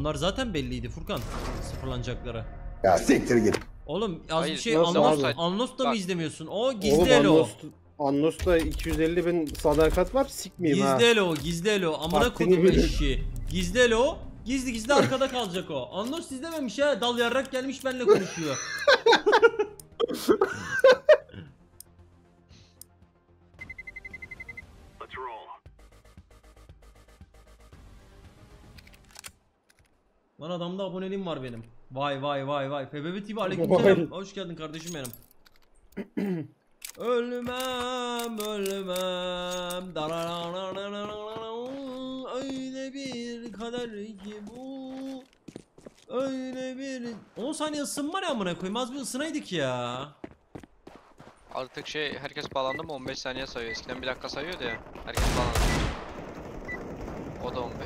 onlar zaten belliydi Furkan sıfırlanacakları. Ya siktir git. Oğlum az hayır, bir şey Anlos'ta mı izlemiyorsun? O gizli elo. Anlos'ta 250 bin sadakat var, sikmeyeyim ha. Gizli elo, gizli elo. Amına kodum eşi. Gizli elo. Gizli gizli arkada kalacak o. Anlos izlememiş ha. Dal yarrak gelmiş benimle konuşuyor. Lan adamda aboneliğim var benim. Vay vay vay vay. PBB TV aleykümselam. Hoş geldin kardeşim benim. Ölmem ölmem. Öyle bir kader ki bu. Öyle bir 10 saniye ısınma ne amına koyayım? Az bir ısınaydık ya. Artık şey herkes bağlandı mı 15 saniye sayıyor. Eskiden 1 dakika sayıyordu ya. Herkes bağlandı. O da 15.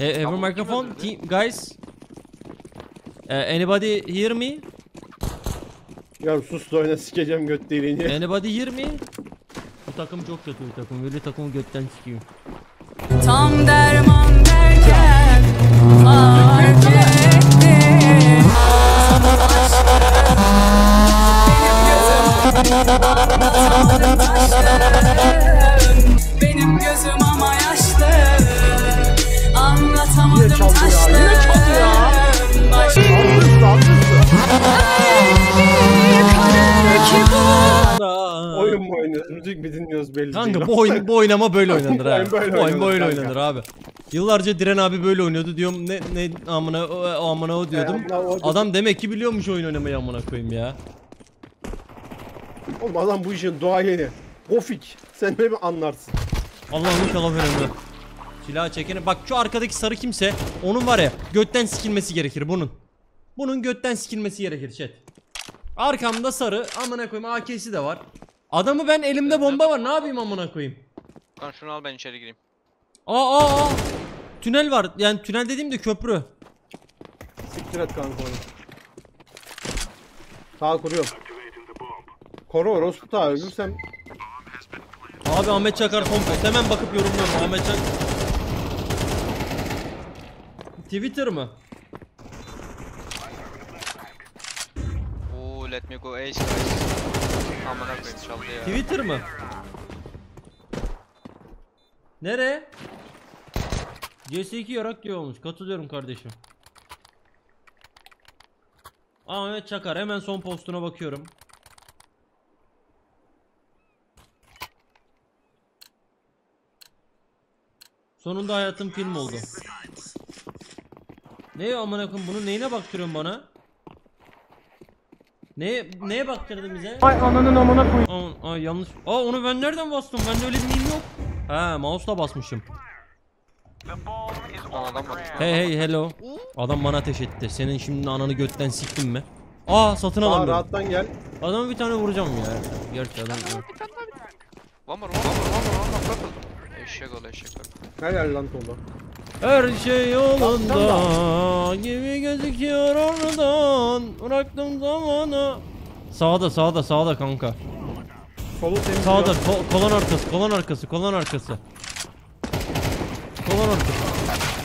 Every microphone, guys. Anybody hear me? Ya sus da oyna sikeceğim göt deliğini. Anybody hear me? Bu takım çok kötü bir takım. Böyle takımı götten sikiyor. Tam derman derken fark ettim. Sana başladım. Benim gözüm ama yaşlı. Anlatamadım taşlı. Oyun mu oynuyoruz? Müzik mi dinliyoruz belli değil. Kanka bu oynama böyle oynanır abi. Oyun böyle oynanır abi. Yıllarca Diren abi böyle oynuyordu diyorum. Ne amına o amına o diyordum. Adam demek ki biliyormuş oyun oynamayı amına koyayım ya. Oğlum adam bu işin duayeni. Gofik sen beni anlarsın. Allah'ını kalaferinde. Silahı çekene bak şu arkadaki sarı kimse onun var ya götten sikilmesi gerekir bunun. Bunun götten sikilmesi gerekir chat. Arkamda sarı amına koyayım AK'si de var. Adamı ben elimde bomba var ne yapayım amına koyayım. Kan şunu al ben içeri gireyim. Aa. Tünel var yani tünel dediğim de köprü. Siktir et kanka onu. Sağa kuruyorum. Koru orospu ta ölürsem. Abi Ahmet Çakar komple hemen bakıp yorumluyorum Ahmet Çakar. Twitter mı? Oo let me go ace guys. Amına koyayım çaldı ya. Twitter mı? Nere? CS2 yarak diyormuş. Katılıyorum kardeşim. Ahmet Çakar hemen son postuna bakıyorum. Sonunda hayatım film oldu. Ne amına koyayım bunu neyine baktırıyorsun bana? Neye baktırdın bize? Ay ananın amına koyayım. Ay yanlış. Aa onu ben nereden bastım? Bende öyle bir meme yok. He mouse'la basmışım. Hey hello. Adam bana ateş etti. Senin şimdi ananı götten siktim mi? Aa satın alamıyorum. Aa rahattan gel. Adamı bir tane vuracağım ya. Gerçi adam. Vamur. Eşek ol eşek ol. Helal lan Tolu. Her şey yolunda gibi gözüküyor oradan. Bıraktım zamanı. Sağda kanka. Sağda kolon arkası.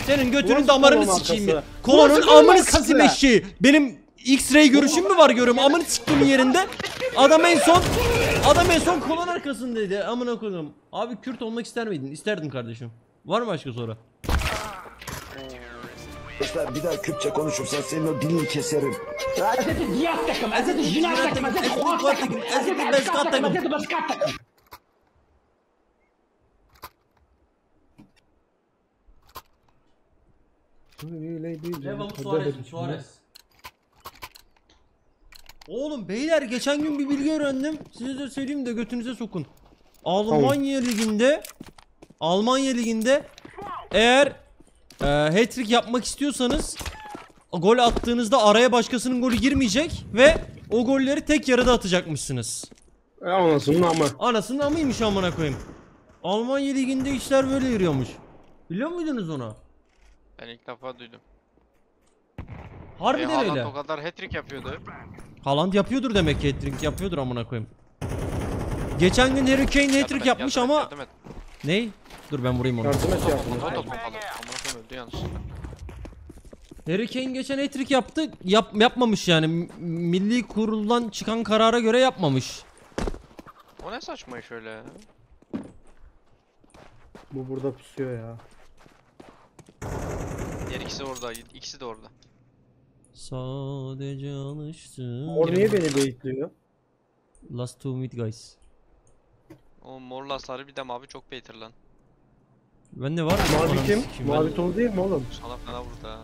Senin götünün damarını sikeyim mi? Kolonun amını sikeyim eşeği. Benim X-ray görüşüm mü var görüyorum amını sikeyim yerinde. Adam en son kolon arkasındaydı amına koyayım. Abi Kürt olmak ister miydin? İsterdim kardeşim. Var mı başka soru? Bir daha Kürtçe konuşursan senin o dilini keserim. Oğlum beyler geçen gün bir bilgi öğrendim. Size de söyleyeyim de götünüze sokun. Almanya Ligi'nde eğer hat-trick yapmak istiyorsanız gol attığınızda araya başkasının golü girmeyecek ve o golleri tek yarıda atacakmışsınız. Anasının amı. Anasının amıymış amına koyayım. Almanya Ligi'nde işler böyle yürüyormuş. Biliyor muydunuz onu? Ben ilk defa duydum. Harbiden öyle. Haaland o kadar hat-trick yapıyordu. Haaland yapıyordur demek ki hat-trick yapıyordur amına koyayım. Geçen gün Harry Kane hat-trick yapmış ama Ney? Dur ben vurayım onu. Yardım et ya. Harry Kane geçen hat-trick yaptı. Yapmamış yani. Milli kuruldan çıkan karara göre yapmamış. O ne saçma iş öyle ya. Bu burada pusuyor ya. Diğer ikisi orada. İkisi de orada. Sadece alıştım. Or niye beni baitliyor? Last two mid guys. O mor lasları bir de mavi çok baitir lan. Ben ne var? Mavi kim? Mavi Tolu değil mi oğlum? Salak bana burada.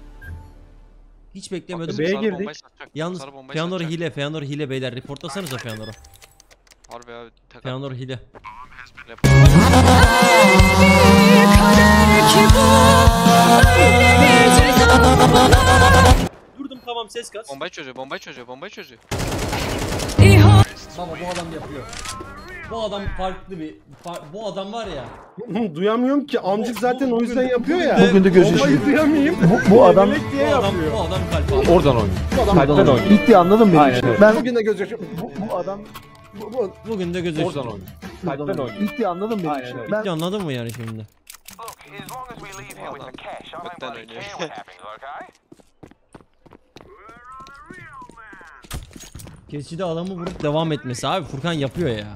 Hiç beklemiyordum. B'ye girdik. Yalnız Feanor hile, Feanor hile beyler. Reportlasanıza Feanor'u. Harbi abi. Feanor hile. Durdum tamam ses kas. Bombayı çözüyor, bombayı çözüyor, bombayı çözüyor. Baba bu adam yapıyor. Bu adam farklı bir, bu adam var ya. Duyamıyorum ki amcık zaten o yüzden yapıyor ya. Bugün de gözyaşı. Bombayı duyamayayım. Bu adam kalp abi. Oradan oynuyor. Kalpten oynuyor. Bitti anladın mı? Ben bugün de gözyaşı. Bugün de gözyaşı. Oradan oynuyor. Kalpten oynuyor. Bitti anladın mı? Bitti anladın mı yani şimdi? Kalpten oynuyor. Keçide adamı vurup devam etmesi abi Furkan yapıyor ya.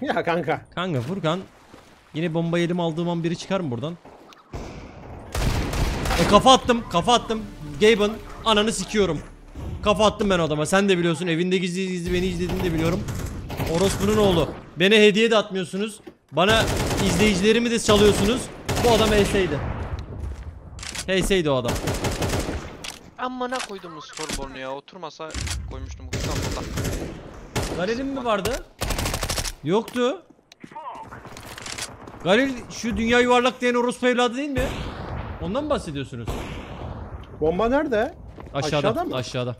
Ya kanka. Kanka Furkan yine bombayı elim aldığım an biri çıkar mı buradan? Kafa attım, kafa attım. Gaben ananı sikiyorum. Kafa attım ben adama. Sen de biliyorsun evinde gizli gizli beni izlediğini de biliyorum. Orospu'nun oğlu. Beni hediye de atmıyorsunuz. Bana izleyicilerimi de çalıyorsunuz. Bu adam HS'ydi. HS'ydi o adam. Amına koyduğumuz skorbornu ya. Oturmasa koymuştum. Galil'in mi vardı? Yoktu. Galil şu dünya yuvarlak diyen orospu evladı değil mi? Ondan mı bahsediyorsunuz? Bomba nerede? Aşağıda. Aşağıda. Aşağıda.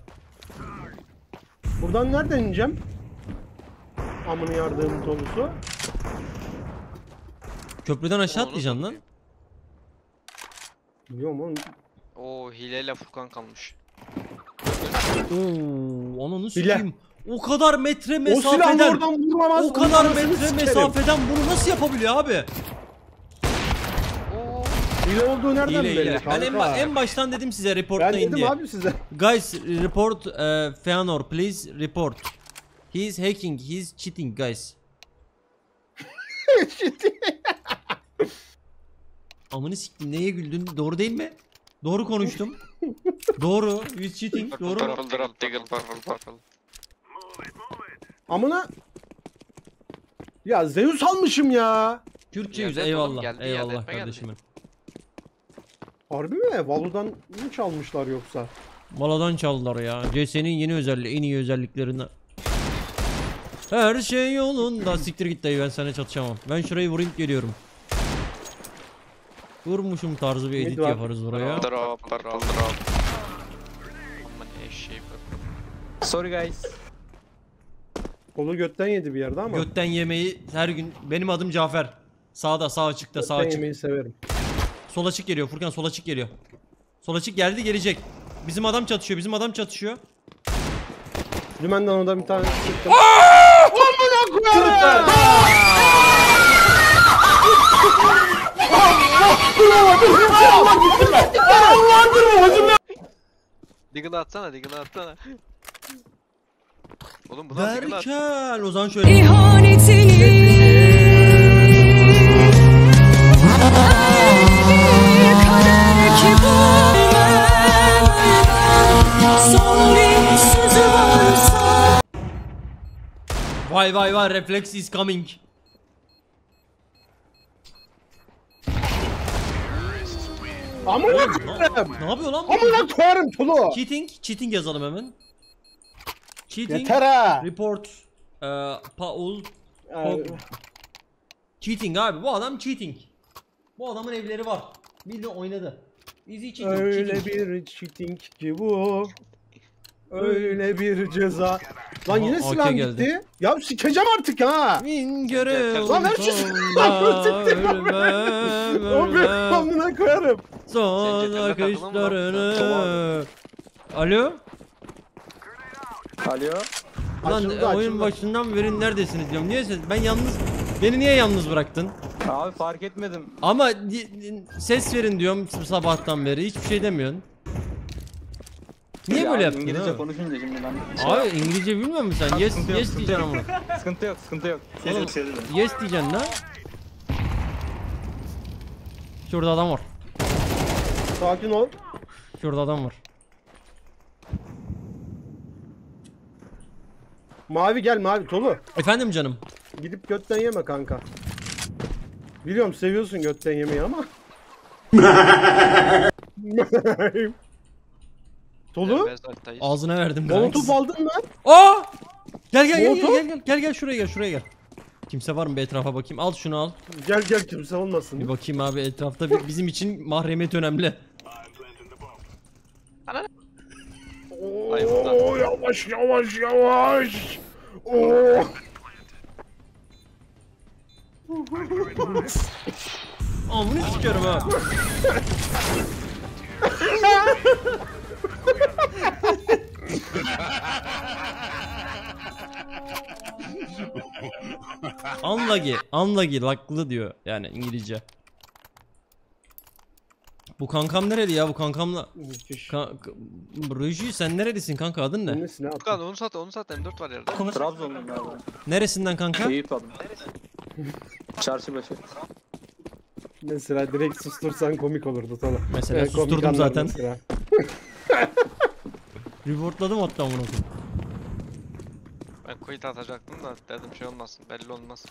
Buradan nereden ineceğim? Amını yardığım tolusu. Köprüden aşağı atlayacaksın lan. Biliyorum oğlum. Oo hileyle Furkan kalmış. Oo, ananı sikeyim. O kadar metre mesafeden o kadar metre mesafeden bunu nasıl yapabiliyor abi? Hile olduğu nereden belli? Ben en baştan dedim size reportlayın diye. Ben dedim abi size. Guys report Feanor please report. He is hacking, he is cheating guys. Amını siktim neye güldün? Doğru değil mi? Doğru konuştum. Doğru. He is cheating. Doğru. Amına ya Zeus almışım ya. Türkçe yüz eyvallah. Geldi, eyvallah kardeşimin. Harbi mi? Valo'dan mı çalmışlar yoksa? Valo'dan çaldılar ya. CS'nin yeni özelliği, en iyi özelliklerinden. Her şey yolunda. Siktir git dayı ben sana çatışamam. Ben şurayı vurayım geliyorum. Vurmuşum tarzı bir edit yaparız buraya. Sorry guys. Kolu götten yedi bir yerde ama. Götten yemeyi her gün. Benim adım Cafer. Sağda, sağ açıkta, sağ açık. Götten yemeyi severim. Sol açık geliyor Furkan, sol açık geliyor. Sol açık geldi, gelecek. Bizim adam çatışıyor, bizim adam çatışıyor. Dümenden ondan bir tane çıktım. Diggle'ı atsana, Diggle'ı atsana. Oğlum bu lan Derken, Ozan şöyle. İhanetini kader ki bu son bir sözü varsa. Vay vay vay reflex is coming. Amına koyarım. Ne yapıyor lan? Amına koyarım Tulu. Cheating, cheating yazalım hemen. Cheating, report, Paul, cheating abi bu adam cheating. Bu adamın evleri var. Bildi oynadı. Easy cheating. Öyle cheating. Bir cheating ki bu. Öyle bir ceza. Lan yine okay silah geldi. Gitti. Ya sikeceğim artık ha. Min görev. Lan her şey amına koyarım. Son akışlarını. Alo? Alo. Lan açıldı, oyun açıldı. Başından beri neredesiniz diyorum. Niye ben yalnız Beni niye yalnız bıraktın? Abi fark etmedim. Ama ses verin diyorum sabahtan beri. Hiçbir şey demiyorsun. Niye ya böyle yaptın? İngilizce abi konuşunca şimdi ben... Abi İngilizce bilmiyor musun sen? Yes, yes diyeceksin ama. Sıkıntı yok, sıkıntı yok. Oğlum, yes diyeceksin lan. Şurada adam var. Sakin ol. Şurada adam var. Mavi gel mavi, Tolu. Efendim canım. Gidip götten yeme kanka. Biliyorum seviyorsun götten yemeyi ama. Tolu. Ağzına verdim ben. Molotof aldın lan. Aa! Gel gel gel, gel şuraya gel, şuraya gel. Kimse var mı, bir etrafa bakayım. Al şunu al. Gel gel, kimse olmasın. Bir bakayım abi etrafta, bizim için mahremiyet önemli. Oo yavaş yavaş yavaş. Oo. Amına sikerim ha. Unlucky, unlucky, lucklı diyor yani İngilizce. Bu kankam nereli ya, bu kankamla? Rüji sen nerelisin kanka, adın ne? Furkan onu sat, onu sat, M4 var yerde. Trabzon'dan galiba. Neresinden kanka? Eyüp abi. Çarşıbaşı. Mesela direkt sustursan komik olurdu Tala. Mesela susturdum zaten. Reportladım hatta bunu. Ben quit atacaktım da dedim şey olmasın, belli olmaz.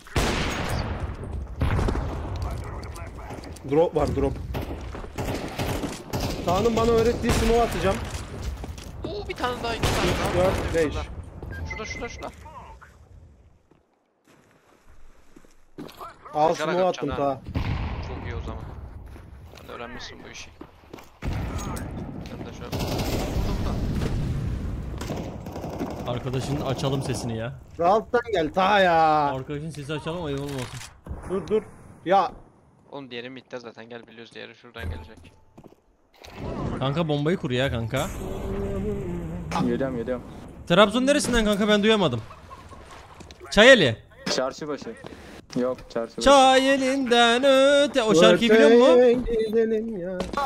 Drop var, drop. Tanrım bana öğrettiği smoke atacağım. Oo bir tane daha, iki tane daha. 4, 5. Şurada, şurada, şurada. Al smoke attım ta. Çok iyi o zaman. Sen öğrenmişsin bu işi. Ben de şöyle. Arkadaşın açalım sesini ya. Rahattan gel ta ya. Arkadaşın sesi açalım, ayıp olmasın. Dur dur. Ya. Oğlum diğeri midde zaten, gel biliyoruz diğeri şuradan gelecek. Kanka bombayı kur ya kanka. Yediyorum yediyorum. Trabzon neresinden kanka, ben duyamadım. Çayeli. Çarşıbaşı. Yok Çarşıbaşı. Çayelinden öte, o şarkıyı biliyor musun?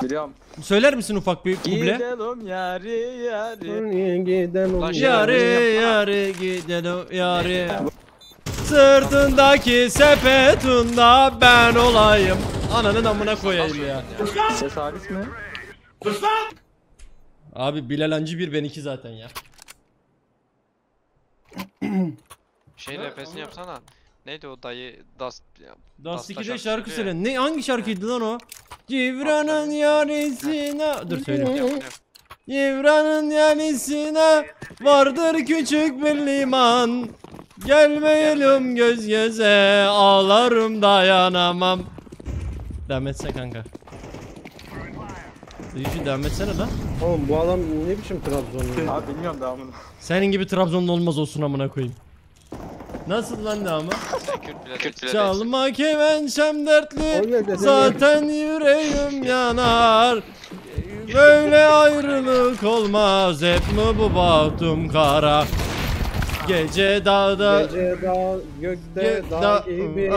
Biliyorum. Söyler misin ufak bir kuble? Gidelim yari yari. Gidelim yari yari, gidelim yari. Sırtındaki sepetunda ben olayım. Ananın amına koyayım ya. Ses halis mi? Abi Bilal Hancı bir, ben iki zaten ya. Şey nefesini yapsana. Neydi o dayı? Das 2'de şarkı söylen. Ne, hangi şarkıydı lan o? Civran'ın yarisine. Dur söyle. Civran'ın yarisine vardır küçük bir liman. Gelmeyelim göz göze, ağlarım dayanamam. Devam etse kanka. Duyuşu devam etsene lan. Oğlum bu adam ne biçim Trabzonlu? Abi bilmiyorum devamını. Senin gibi Trabzonlu olmaz olsun amına koyayım. Nasıl lan devamı? Çalma kemençem dertli, zaten yüreğim yanar. Böyle ayrılık olmaz, hep mi bu bahtım kara? Gece dağda, gece dağ, gökte dağ gibi.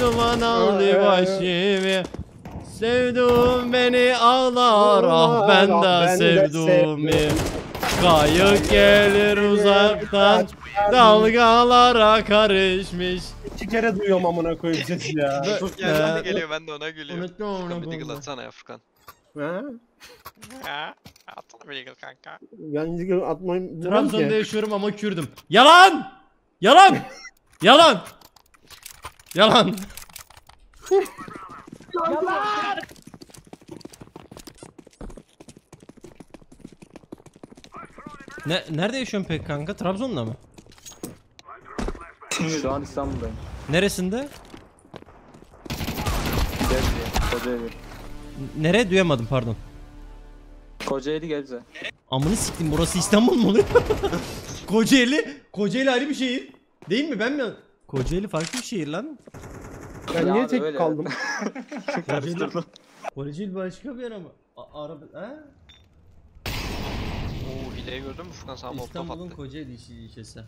Duman aldı başımı. Sevdum beni ağlar, ah ben de sevdumi. Kayık gelir uzaktan, dalgalara karışmış. İki kere duyuyorum amına koyayım sesi ya. Yerden de geliyor, ben de ona gülüyorum. Furkan bir diggle atsana ya Furkan. He? He? Atsana bir diggle kanka. Ben diggle atmayayım. Trabzon'da yaşıyorum ama Kürdüm. Yalan! Yalan! Yalan! Yalan! Yalan! Nerede yaşıyorsun pek kanka? Trabzon'da mı? Şu an İstanbul'dayım. Neresinde? Kocaeli. Nereye? Duyamadım pardon. Kocaeli, Gebze. Amını siktim, burası İstanbul mu oluyor? Kocaeli? Kocaeli ayrı bir şehir. Değil mi, ben mi? Kocaeli farklı bir şehir lan. Ben niye tek kaldım? Kocaeli başka bir yer ama. Araba ha? Oo hileyi gördün mü Furkan, sağ mı İstanbul'un Kocaeli ilçesi.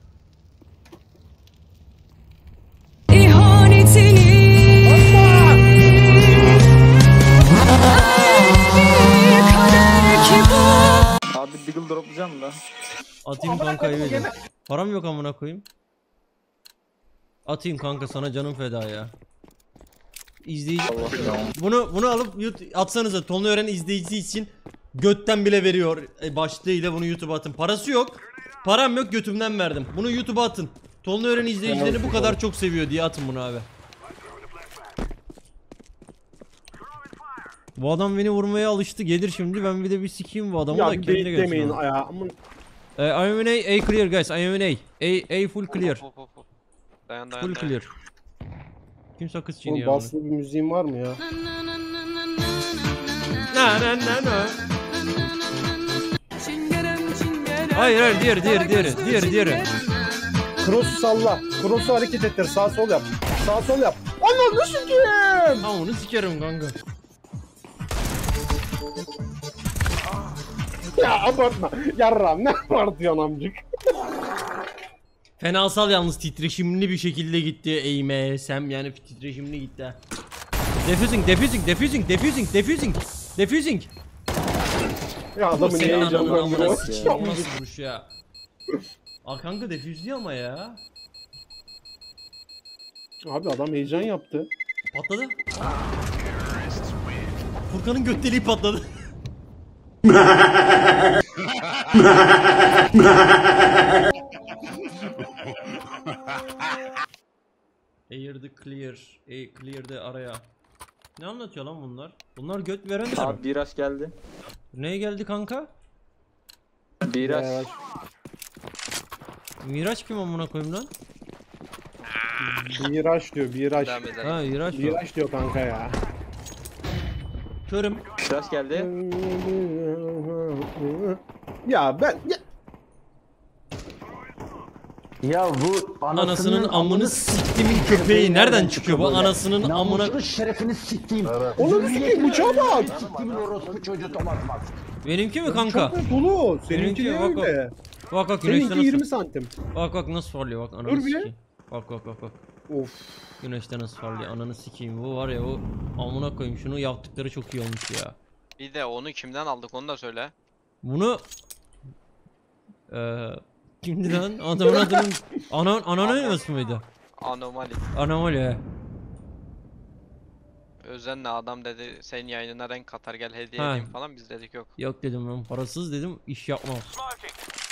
İhanet Eagle droplayacağım da. Atayım kanka, kaybedeyim. Param yok amına koyayım. Atayım kanka, sana canım feda ya. İzleyici. Bunu alıp YouTube atsanıza, Tolunay Ören izleyicisi için götten bile veriyor başlığıyla, bunu YouTube'a atın. Parası yok. Param yok, götümden verdim. Bunu YouTube'a atın. Tolunay Ören izleyicileri bu kadar çok seviyor diye atın bunu abi. Bu adam beni vurmaya alıştı, gelir şimdi. Ben bir de bir sikeyim bu adamı ya, da kendine gelsin. I'm in A, A clear guys, I'm in A. A full clear. Dayan. Full clear. Kimse kız çiğniyor. Oğlum baslı bir müziğin var mı ya? Hayır diğeri. Cross'u salla. Cross'u hareket ettir, sağ sol yap. Sağ sol yap. Anam ne sikerim? Ha onu sikerim kanka. Ya abartma. Yarram ne abartıyorsun amcık? Fenasal yalnız titreşimli bir şekilde gitti eğime. Sem yani titreşimli gitti. Defusing. Ya adamın heyecanı olmuyor. Nasıl vuruş ya? Aa kanka defüzli ama ya. Abi adam heyecan yaptı. Patladı. Furkan'ın göt deliği patladı. Air the clear. Clear de araya. Ne anlatıyor lan bunlar? Bunlar göt veren mi? Abi Biraş geldi. Neye geldi kanka? Biraş. Miraç kim amına koyayım lan? Miraç diyor, Miraç. Ha, Miraç diyor kanka ya. Körüm. Miraç geldi. Ya ben ya bu anasının amını siktimin köpeği nereden çıkıyor bu anasının amına şerefini siktim. Oğlum sikeyim uçağa bak. Siktimin orospu çocuğu domatmaz. Benimki mi kanka? Çok dolu. Seninki de öyle. Bak güneşte 20 santim. Bak nasıl parlıyor bak ananı sikeyim. Bak. Of. Güneşte nasıl parlıyor ananı sikeyim. Bu var ya o amına koyayım, şunu yaptıkları çok iyi olmuş ya. Bir de onu kimden aldık onu da söyle. Bunu kimdi lan? Adamın adının Anonymous muydu? Anomali. Özenle adam dedi senin yayınına renk katar gel hediye edeyim falan, biz dedik yok. Yok dedim ben, parasız dedim iş yapmam.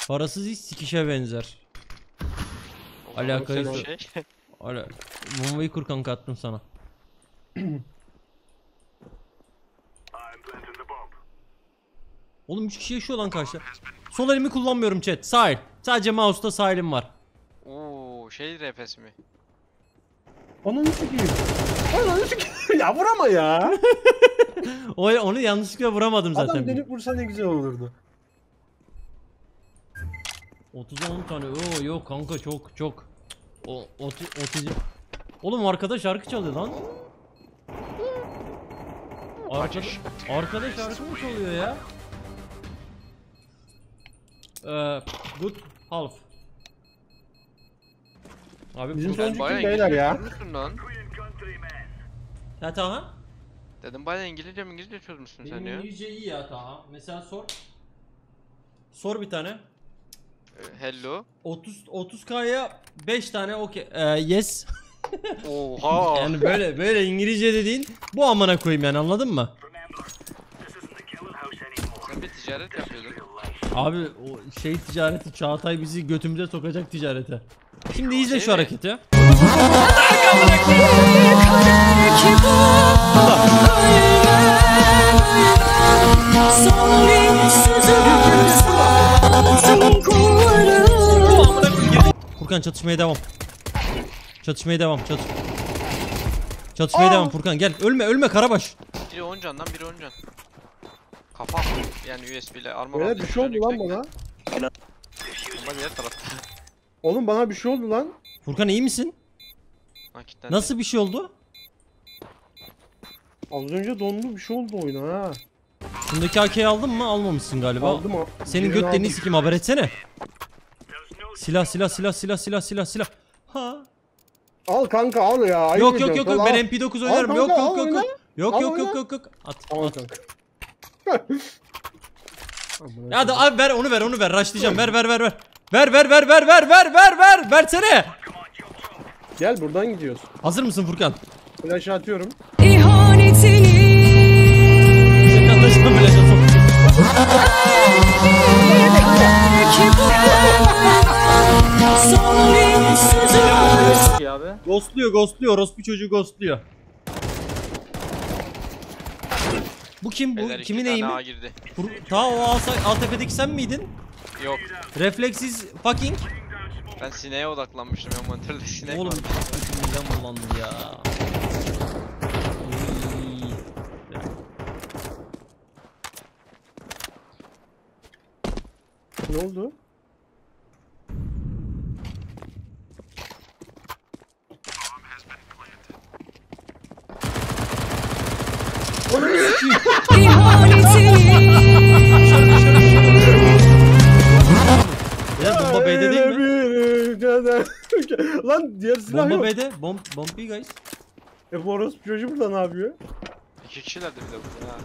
Parasız iş sikişe benzer. Alakası yok. Ala. Bombayı kur kanka, attım sana. Oğlum 3 kişi yaşıyor lan karşıda. Sol elimi kullanmıyorum chat. Sahil. Sadece mouse'da sağ elim var. Oo, şey refes mi? Onu nasıl giriyor? Ya vurama ya. Onu yanlışlıkla vuramadım zaten. Adam dönüp vursa ne güzel olurdu. 30'a 10 tane. Oo yok kanka çok. O 30. Oğlum arkada şarkı çalıyor lan. Arkada şarkı mı çalıyor ya? Good half. Abi bizim sonucu kim beyler ya? Ya Taha? Dedim bayağı İngilizce çözmüşsün sen ya. İngilizce iyi ya Taha. Mesela sor bir tane. Hello. 30k'ya 5 tane okey. Yes. Oha. Yani böyle İngilizce dediğin bu amına koyayım yani, anladın mı? Sen bir ticaret yapıyordun. Abi o şey ticareti, Çağatay bizi götümüze sokacak ticarete. Şimdi izle şu hareketi. Furkan çatışmaya devam Furkan, gel ölme Karabaş. Biri 10 can lan, biri 10 can. Kafa yani USB ile arma var. Bir şey oldu lan bana. Oğlum bana bir şey oldu lan. Furkan iyi misin? Hakikaten nasıl bir şey oldu? Az önce dondu, bir şey oldu oyuna ha. Şundaki AK'yi aldın mı? Almamışsın galiba. Aldım. Senin götlerini sikeyim, haber etsene. Silah. Ha. Al kanka al ya. Yok ben MP9 oynarım. Kanka, yok. Al, yok. At. Al, at. Ya da abi ver onu, ver onu, ver raşlayacağım, ver ver ver ver. Ver ver ver ver ver ver ver ver. Versene. Gel buradan gidiyoruz. Hazır mısın Furkan? Flaşı atıyorum. İhanetini. Arkadaşlar flaşı atıyorum. Ghostluyor, ghostluyor. Orospu çocuğu ghostluyor. Bu kim? Bu kimin eğimi? Ta o alt tepedeki sen miydin? Yok. Refleksiz fucking. Ben sineğe odaklanmıştım ya, monitörde sinek. Oğlum midem bulandı ya. Ne oldu? Bomba B'de değil mi? Lan diğer silah bomba yok. B'de. Bomba B guys. Bu orospu çocuğu burada ne yapıyor? İki kişiler de bir de burada ha.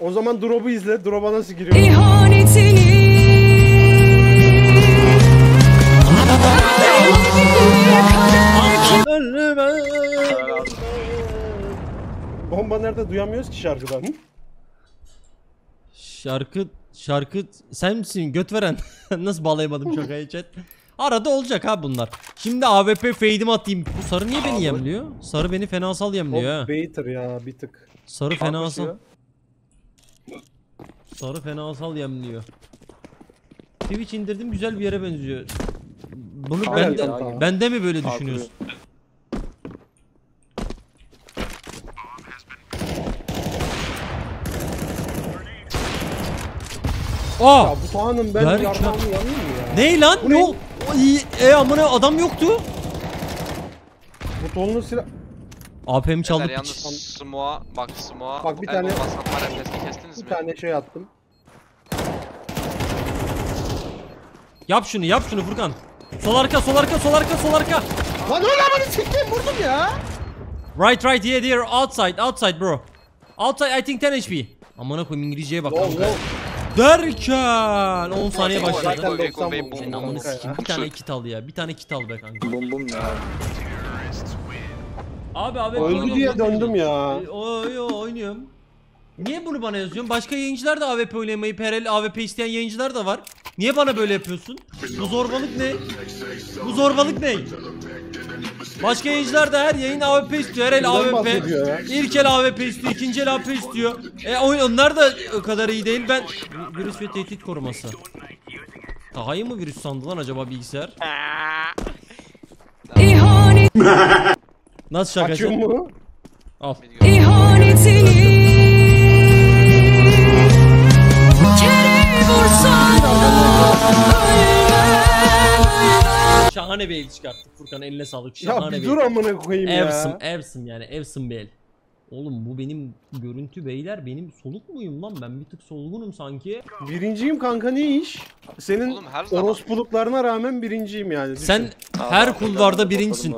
O zaman drop'u izle. Drop'a nasıl giriyor? İhanetini. Bomba nerede, duyamıyoruz ki şarkıdan. Şarkı sen misin göt veren? Nasıl bağlayamadım şakayı chat. Arada olacak ha bunlar. Şimdi AWP fade'im atayım. Bu sarı niye beni yemliyor? Sarı beni fenasal yemliyor ha. Baiter ya bir tık. Sarı fenasal. Sarı fenasal yemliyor. Twitch indirdim, güzel bir yere benziyor. Bunu bende mi böyle düşünüyorsun? Aa! Ya bu hanım ben yarmağımı yanayım ya. Ney lan? Bu ne? Amına adam yoktu. Butonlu silah. AP'mi çaldık. Yalnız smoa bak, smoa. Bak bir tane kestiniz mi? Bir tane şey attım. Yap şunu, yap şunu Furkan. Sol arka, sol arka, sol arka, sol arka. Lan oğlum beni siktim, vurdum ya. Right right here here outside, outside bro. Outside I think 10 HP. Amına koyayım İngilizceye bak. Derken 10 saniye başladı. Senin amını sikeyim. Bir tane kit al ya. Bir tane kit al be kanka. Bombum ya. Abi öldü diye döndüm ya. Yo oynuyorum. Niye bunu bana yazıyorsun? Başka yayıncılar da AWP oynamayı, PRL AWP isteyen yayıncılar da var. Niye bana böyle yapıyorsun? Bu zorbalık ne? Bu zorbalık ne? Başka yayıncılar da her yayın AWP istiyor, her el AWP. İlk el AWP istiyor, ikinci el AWP istiyor. Onlar da o kadar iyi değil. Ben virüs ve tehdit koruması. Daha iyi mi virüs sandı lan acaba bilgisayar? Nasıl şakası? Al. Şahane bir el çıkarttık Furkan, eline sağlık. Şahane ya bir dur amına koyayım ya. Evsim yani, evsim bir el. Oğlum bu benim görüntü beyler, benim soluk muyum lan, ben bir tık solgunum sanki. Birinciyim kanka, ne iş? Senin orospuluklarına rağmen birinciyim yani. Düşün. Sen her kulvarda birincisin.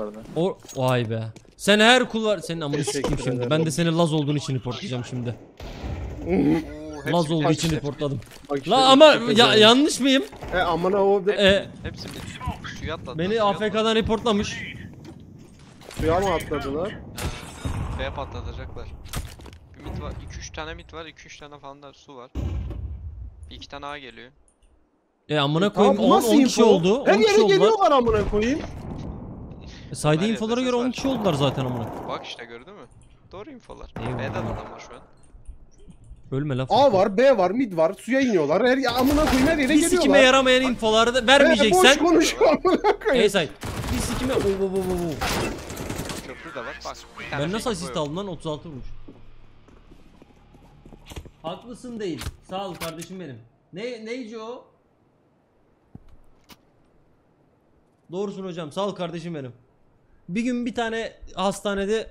Vay be. Sen her kulvar, senin amını sikeyim şimdi. Ben de seni laz olduğun için reportlayacağım şimdi. Laz olduğu için reportladım. La ama yanlış mıyım? Amına o. Hepsi atladı, beni AFK'dan reportlamış. Suya mı atladılar? Suya patlatacaklar. Bir mit var, 2-3 tane mit var, 2-3 tane falan da su var. 2 tane A geliyor. Amına koyayım 10 kişi oldu. Her yere geliyorlar amına koyayım. Saydığı infolara göre 10 kişi oldular zaten amına. Bak işte gördün mü? Doğru infolar. B'den adam var şu an. Ölme laf. A var, B var, mid var, suya iniyorlar. Her amına koyayım her yere geliyorlar. Bir sikime yaramayan infoları da vermeyeceksen. Boş konuş amına koyayım. Bir sikime köprü de var bak. Ben nasıl asist aldım lan, 36 vurmuş. Haklısın değil. Sağ ol kardeşim benim. Neyci o? Doğrusun hocam. Sağ ol kardeşim benim. Bir gün bir tane hastanede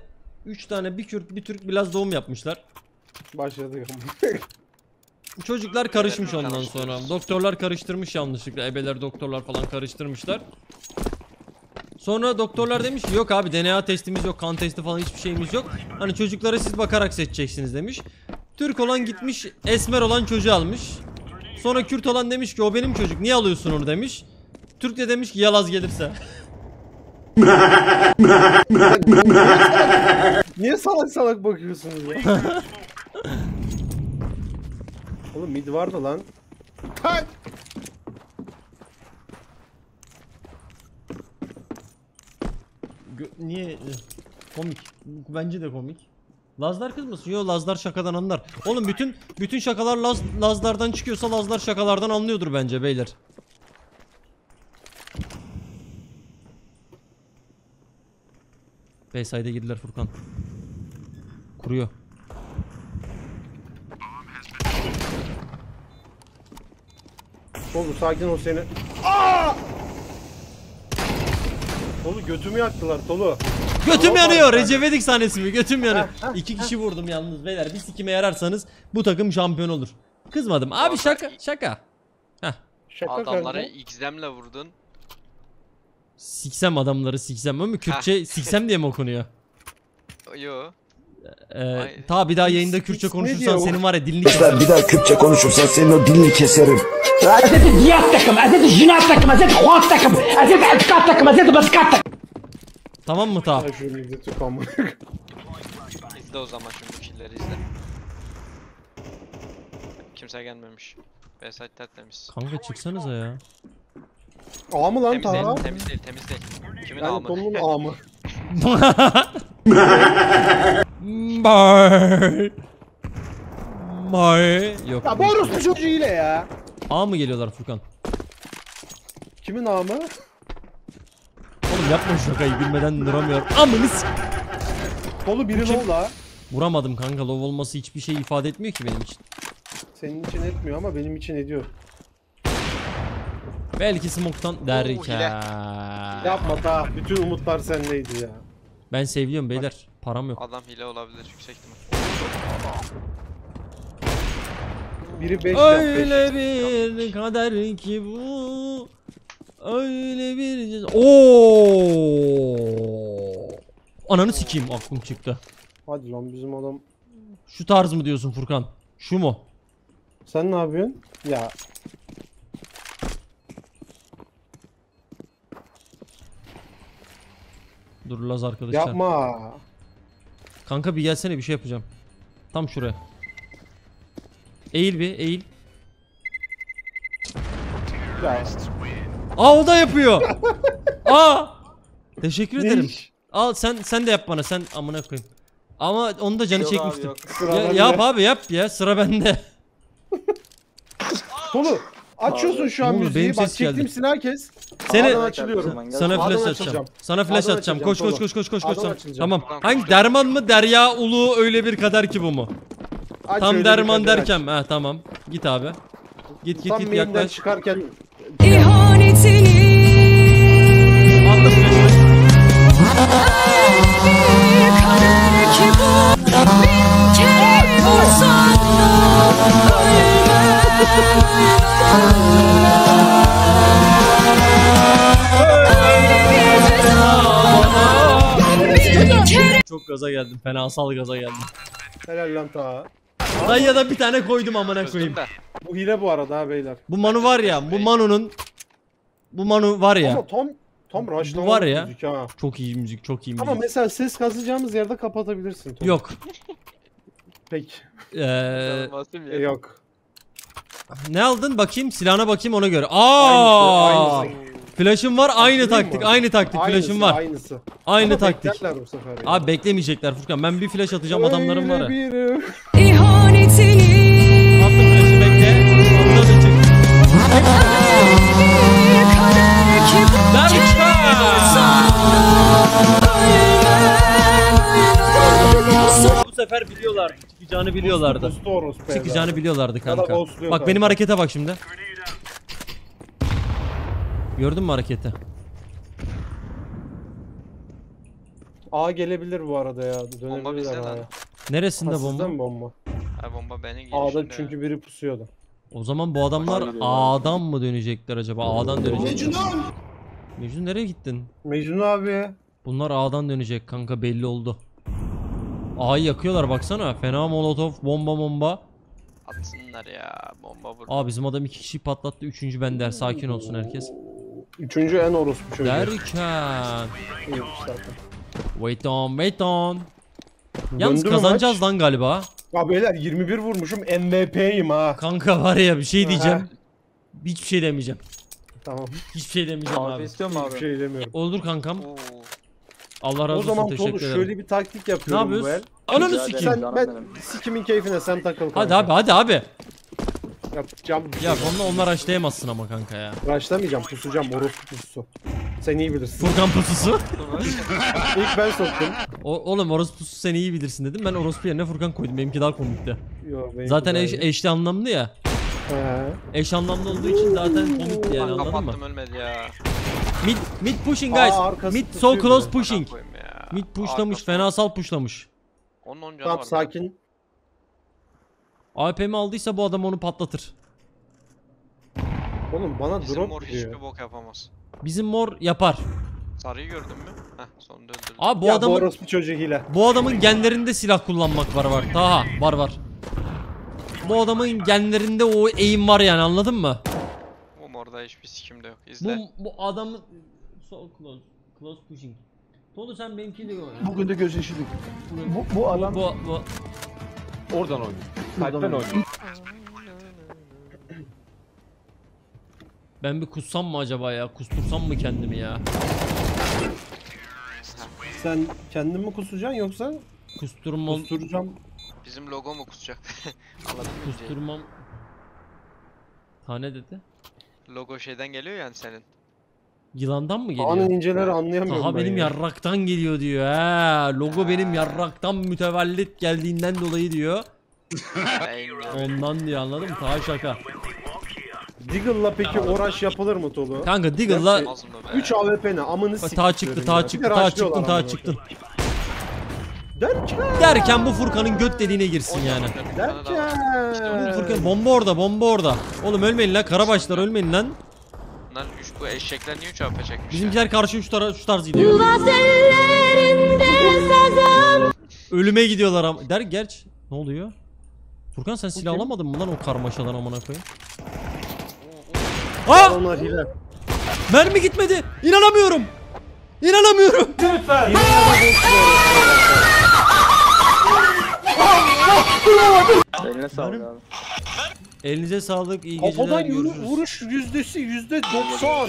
3 tane bir Kürt, bir Türk, bir Laz doğum yapmışlar. Başladık. Çocuklar karışmış ondan sonra. Doktorlar karıştırmış yanlışlıkla. Ebeler, doktorlar falan karıştırmışlar. Sonra doktorlar demiş ki yok abi DNA testimiz yok, kan testi falan hiçbir şeyimiz yok. Hani çocuklara siz bakarak seçeceksiniz demiş. Türk olan gitmiş esmer olan çocuğu almış. Sonra Kürt olan demiş ki o benim çocuk, niye alıyorsun onu demiş. Türk de demiş ki yalaz gelirse. Niye salak salak bakıyorsunuz ya? Oğlum mid vardı lan. Kaç! Niye? Komik. Bence de komik. Lazlar kızmasın. Yo, Lazlar şakadan anlar. Oğlum bütün şakalar Lazlardan çıkıyorsa Lazlar şakalardan anlıyordur bence beyler. Beyside'e girdiler Furkan. Kuruyor. Oğlum sakin ol seni. Aa! Tolu götümü yaktılar Tolu. Götüm yanıyor. Recep Edik sahnesi mi? Götüm yanıyor. İki kişi vurdum yalnız beyler. Bir sikime yararsanız bu takım şampiyon olur. Kızmadım. Abi şaka. Şaka. Heh. Adamları x'lemle vurdun. Siksem adamları siksem. Öyle mi? Kürtçe siksem diye mi okunuyor? Yo. Ta bir daha yayında Kürtçe konuşursan senin var ya dilini keserim. Bir daha Kürtçe konuşursan senin o dilini keserim. Azeti ziyat takım, azeti jinat takım, azeti huat takım, azeti etkat takım, azeti baskat takım. Tamam mı ta? İzle o zaman şimdi killleri izle. Kimse gelmemiş. Besat tertemiz. Kanka çıksanıza ya. A mı lan ta? Temiz değil, temiz değil. Kimin A mı? Tolunun A mı? Bye. Bye. Yok. Ya Boruslu çocuğu ile ya. A mı geliyorlar Furkan? Kimin A mı? Oğlum yapma şakayı, bilmeden duramıyorum. Amınız. Tolu biri low la. Vuramadım kanka, low olması hiçbir şey ifade etmiyor ki benim için. Senin için etmiyor ama benim için ediyor. Belki smoke'tan derrik ha. Yapma ta, bütün umutlar sendeydi ya. Ben seviyorum beyler, param yok. Adam hile olabilir yüksek ihtimal. Biri 5 öyle bir kader ki bu. Öyle bir... Ooo! Ananı sikeyim, aklım çıktı. Hadi lan bizim adam... Şu tarz mı diyorsun Furkan? Şu mu? Sen ne yapıyorsun? Ya... Dur Laz arkadaşlar. Yapma! Kanka bir gelsene, bir şey yapacağım. Tam şuraya. Eğil bir, eğil. Ya. Aa o da yapıyor. Aa! Teşekkür ederim. Al sen de yap bana, sen amına koyayım. Ama onu da canı yok çekmiştim. Abi, yap abi yap ya, sıra bende. Tolu açıyorsun abi. Şu an oğlum, müziği bak çektimsin herkes. Seni açılıyorum. Sana flash atacağım. Sana flash atacağım. Koş. Tamam. Hangi derman mı Derya Ulu öyle bir kader ki bu mu? Aç, tam derman derken mi? He tamam. Git abi. Git yaklaş. Çıkarken İhanetini çok gaza geldim, fenasal gaza geldim. Helal lan ta. Dayıya da bir tane koydum amına koyayım. Bu hile bu arada ha beyler. Bu Manu var ya, bu Manu var ya. Ama Tom Raşlan var ya. Müzik, ha. Çok iyi müzik, çok iyi müzik. Ama mesela ses kazacağımız yerde kapatabilirsin Tom. Yok. Peki. Yok. Ne aldın bakayım, silahına bakayım ona göre. Aa! Aynısı. Flash'ım var, aynı taktik. Aynı taktik. Abi beklemeyecekler Furkan. Ben bir flash atacağım, adamlarım var. İhanetini. Attım flash'ı, bekle. Ondan çık. Bu sefer biliyorlardı. Çıkacağını biliyorlardı. Çıkacağını biliyorlardı kanka. Bak benim harekete bak şimdi. Gördün mü hareketi? A gelebilir bu arada ya. Bomba bizde lan. Neresinde ha, bomba? Sizden bomba. Ay bomba beni geliyor. A'da çünkü ya. Biri pusuyordu. O zaman bu adamlar A'dan mı dönecekler acaba? A'dan dönecek. Mecnun nereye gittin? Mecnun abi. Bunlar A'dan dönecek kanka, belli oldu. A'yı yakıyorlar baksana. Fena molotof, bomba. Atsınlar ya, bomba vurdu. Aa bizim adam 2 kişiyi patlattı. 3. ben der. Sakin olsun herkes. 3. en orospu çocuğu. Derken. Wait on. Yalnız döndü kazanacağız lan galiba. Ya beyler 21 vurmuşum, MVP'yim ha. Kanka var ya bir şey diyeceğim. Hiçbir şey demeyeceğim. Tamam. Hiçbir şey demeyeceğim abi. Hiçbir şey demiyorum. Olur kankam. Oo. Allah razı olsun, teşekkür ederim. O zaman şöyle bir taktik yapıyorum bu el. Ne yapıyorsun? Ananı sikeyim. Ben sikimin keyfine sen takıl kanka. Hadi abi Yapacağım. Ya onlar açlayamazsın ama kanka ya. Açlamayacağım, pusacağım, orospu pususu. Sen iyi bilirsin. Furkan pususu. İlk ben soktum. Oğlum orospu pususu sen iyi bilirsin dedim. Ben orospu yerine Furkan koydum. Benimki daha komikti. Yo, zaten eşli anlamlı ya. Eş anlamlı olduğu için zaten komikti yani, anladın mı? Kapattım, ölmedi ya. Mid pushing guys. Mid so close pushing. Mid pushlamış, fenasal pushlamış. Tamam sakin. AWP'mi aldıysa bu adam onu patlatır. Oğlum bana bizim drop diyor. Bizim mor hiçbir bok yapamaz. Bizim mor yapar. Sarıyı gördün mü? Heh, sonunda öldürdüm. Abi bu adamın genlerinde silah kullanmak var. Daha var. Bu adamın genlerinde o eğim var yani, anladın mı? Bu morda hiçbir sikim de yok. İzle. Bu adamın so close pushing. Tolu sen benimki de gör. Bugün de göz yaşadık. Bu alan bu oradan oynuyor. Kalpten oynuyor. Ben bir kussam mı acaba ya? Kustursam mı kendimi ya? Sen kendin mi kusacaksın yoksa? Kusturacağım. Bizim logo mu kusacak? Kusturmam. Tane dedi. Logo şeyden geliyor yani senin. Yılandan mı geliyor? Anın inceleri anlayamıyorum. Daha benim yarraktan geliyor diyor. He, logo benim yarraktan mütevellit geldiğinden dolayı diyor. Ondan diyor, anladın mı? Daha şaka. Deagle'la peki uğraş yapılır mı Tolu? Kanka Deagle'la 3 AWP'ne amını siktir. Ta çıktın. Derken bu Furkan'ın göt deliğine girsin yani. Derken. Bu Furkan bomba orada. Oğlum ölmeyin lan, karabaşlar ölmeyin lan. Bunlar bu eşekler niye 3 AP çekmiş? Bizimkiler yani karşı şu tarz gidiyor. Ölüme gidiyorlar ama. Gerçi ne oluyor? Furkan sen silah alamadın mı lan o karmaşadan amına koyayım? Aa! Mermi gitmedi. İnanamıyorum. Lütfen. Eline sağlık abi. Elinize sağlık, iyi geceler. Kafadan vuruş yüzdesi %90.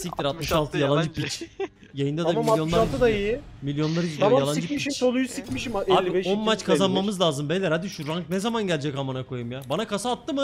Siktir 66 yalancı piç. Yayında da tamam, milyonlar da iyi. Milyonlar izliyor tamam, yalancı piç. Tamam sikmişim, Tolu'yu sikmişim. 55, abi 10 maç kazanmamız lazım beyler. Hadi şu rank ne zaman gelecek amına koyayım ya. Bana kasa attı mı?